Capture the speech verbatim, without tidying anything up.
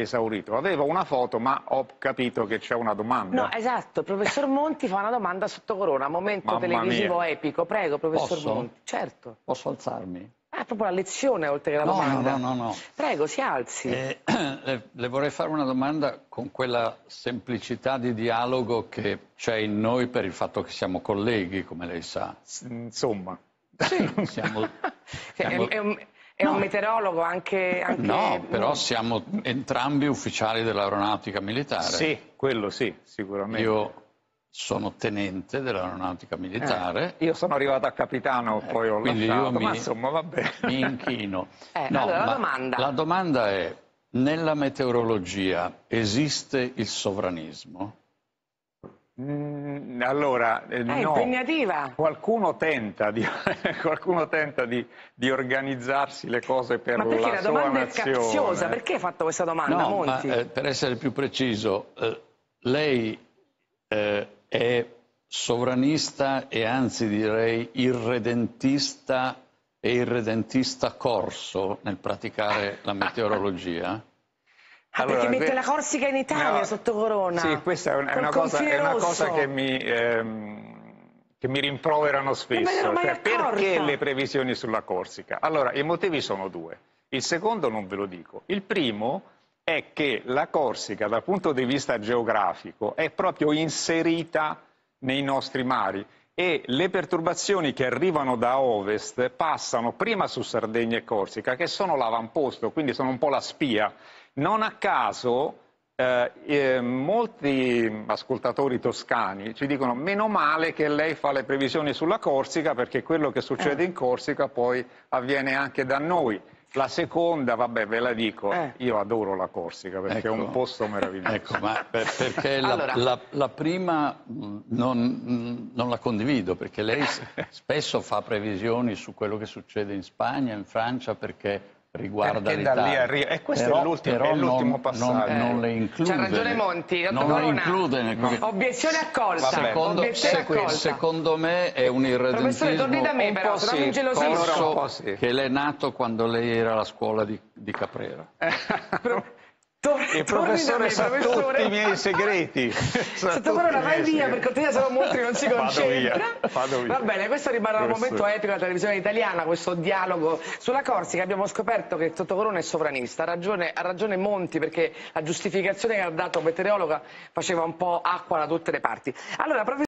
esaurito. Avevo una foto, ma ho capito che c'è una domanda. No, esatto, il professor Monti fa una domanda a Sottocorona, momento Mamma televisivo mia. epico. Prego, professor Posso? Monti. Certo. Posso alzarmi? Ah, proprio la lezione oltre che la no, domanda. No, no, no, no. Prego, si alzi. Eh, le, le vorrei fare una domanda con quella semplicità di dialogo che c'è in noi per il fatto che siamo colleghi, come lei sa. S- insomma. Sì, siamo... siamo... È, è un... È no. un meteorologo anche, anche... No, però siamo entrambi ufficiali dell'aeronautica militare. Sì, quello sì, sicuramente. Io sono tenente dell'aeronautica militare. Eh, io sono arrivato a capitano, eh, poi ho lasciato, io mi, ma insomma va bene. Mi inchino. Eh, no, allora la domanda. La domanda è, nella meteorologia esiste il sovranismo? Mm, allora, eh, no. È impegnativa. Qualcuno tenta di, qualcuno tenta di, di organizzarsi le cose per la sua nazione. Ma perché la domanda è capziosa? Perché hai fatto questa domanda, no, Monti? Ma, eh, per essere più preciso, eh, lei eh, è sovranista e anzi direi irredentista e irredentista corso nel praticare la meteorologia? Ah, allora, perché mette la Corsica in Italia, no, Sottocorona? Sì, questa è, un, è, una, cosa, è una cosa che mi, ehm, che mi rimproverano spesso. Cioè, perché le previsioni sulla Corsica? Allora, i motivi sono due. Il secondo non ve lo dico. Il primo è che la Corsica, dal punto di vista geografico, è proprio inserita nei nostri mari e le perturbazioni che arrivano da ovest passano prima su Sardegna e Corsica, che sono l'avamposto, quindi sono un po' la spia. Non a caso eh, eh, molti ascoltatori toscani ci dicono meno male che lei fa le previsioni sulla Corsica perché quello che succede eh. in Corsica poi avviene anche da noi. La seconda, vabbè ve la dico, eh. io adoro la Corsica perché ecco. è un posto meraviglioso. Ecco, ma per, perché la, allora. la, la prima non, non la condivido perché lei spesso fa previsioni su quello che succede in Spagna, in Francia perché... riguarda l'Italia e questo però, è l'ultimo, è l'ultimo non, passaggio non, non le include c'ha ragione Monti non le include nel... no. obiezione accolta secondo, obiezione se, accolta. Secondo me è un irredentismo torni da me un però, sì, corso sì. che lei è nato quando lei era alla scuola di, di Caprera Pro... Tor- il professore me, sa professore. tutti i miei segreti. Sottocorona, vai via perché te sono molti non si concentra. Vado via. Va bene, questo rimarrà un momento epico della televisione italiana, questo dialogo sulla Corsica. Abbiamo scoperto che Sottocorona è sovranista, ha ragione, ha ragione Monti perché la giustificazione che ha dato meteorologa faceva un po' acqua da tutte le parti. Allora, professore